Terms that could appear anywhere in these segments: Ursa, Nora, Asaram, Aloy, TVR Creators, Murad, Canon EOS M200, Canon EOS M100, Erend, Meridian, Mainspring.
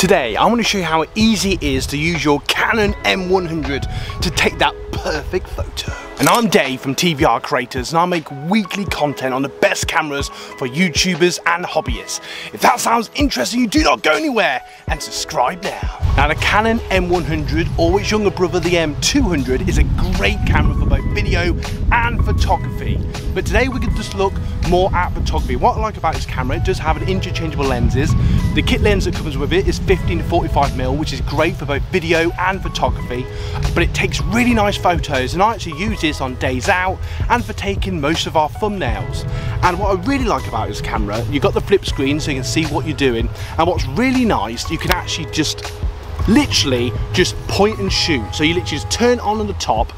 Today I want to show you how easy it is to use your Canon M100 to take that perfect photo. And I'm Dave from TVR Creators, and I make weekly content on the best cameras for YouTubers and hobbyists. If that sounds interesting, you do not go anywhere and subscribe now. Now the Canon M100, or its younger brother the M200, is a great camera for both video and photography. But today we can just look more at photography. What I like about this camera, it does have an interchangeable lenses. The kit lens that comes with it is 15-45mm, which is great for both video and photography, but it takes really nice photos, and I actually use this on days out and for taking most of our thumbnails. And what I really like about this camera, you've got the flip screen so you can see what you're doing, and what's really nice, you can actually just literally point and shoot. So you literally just turn on the top.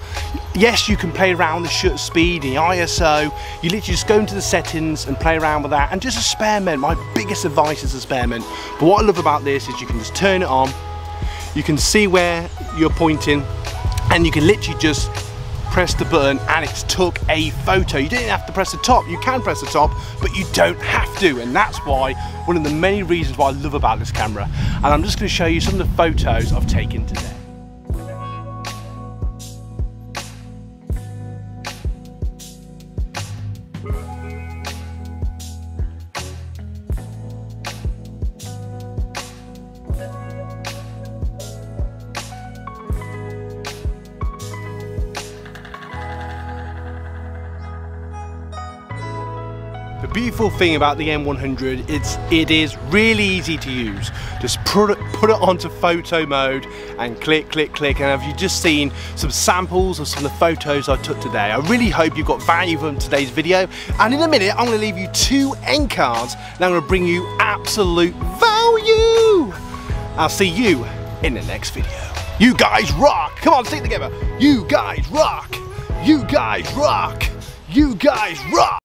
Yes, you can play around the shutter speed, the ISO. You literally just go into the settings and play around with that. And just a spearmint, my biggest advice is a spearmint. But what I love about this is you can just turn it on, you can see where you're pointing, and you can literally just press the button and it's took a photo. You didn't have to press the top. You can press the top, but you don't have to. And that's why, one of the many reasons why I love about this camera. And I'm just going to show you some of the photos I've taken today. The beautiful thing about the M100, it is really easy to use. Just put it onto photo mode and click. And have you just seen some samples of some of the photos I took today? I really hope you got value from today's video. And in a minute, I'm gonna leave you two end cards, and I'm gonna bring you absolute value. I'll see you in the next video. You guys rock. Come on, stick together. You guys rock. You guys rock. You guys rock.